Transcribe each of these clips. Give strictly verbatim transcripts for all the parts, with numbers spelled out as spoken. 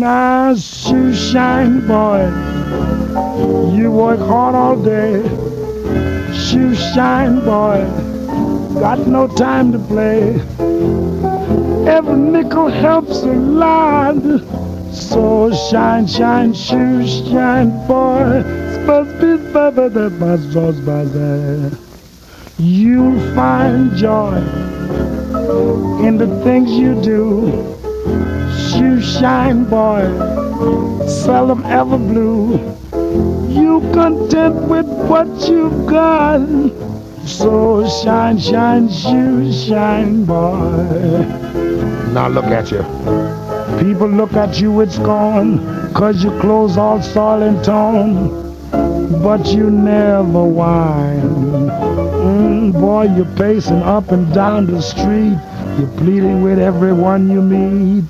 now, shoeshine boy, you work hard all day. Shoeshine boy, got no time to play. Every nickel helps a lot. So shine, shine, shoeshine boy, you'll find joy in the things you do. Shoeshine boy, seldom ever blue. You content with what you've got. So shine, shine, shoeshine boy. Now look at you. People look at you with scorn, 'cause your clothes all soiled and torn, but you never whine. Mm, boy, you're pacing up and down the street, you're pleading with everyone you meet.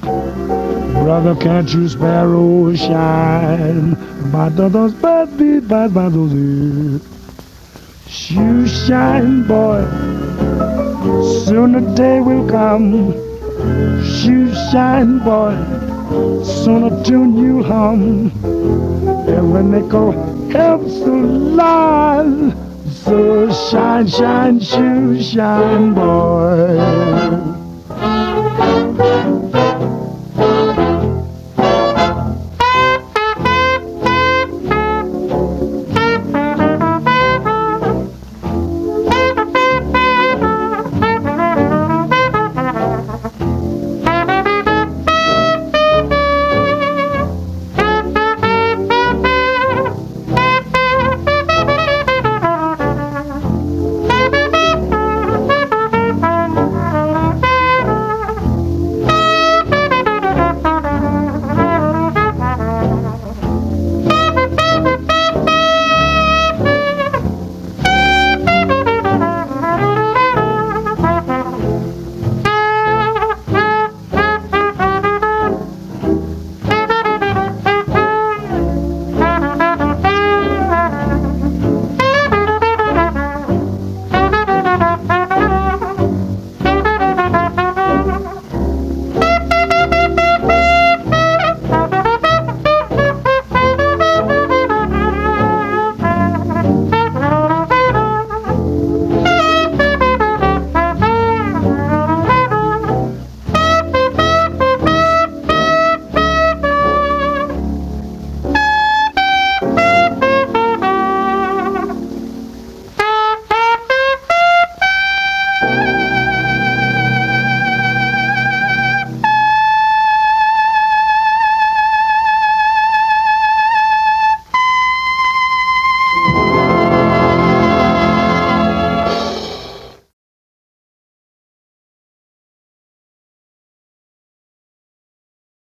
Brother, can't you sparrow shine? Shoeshine boy, soon a day will come. Shoeshine boy, soon a tune you'll hum. Every nickel helps a lot. So shine, shine, shoeshine boy.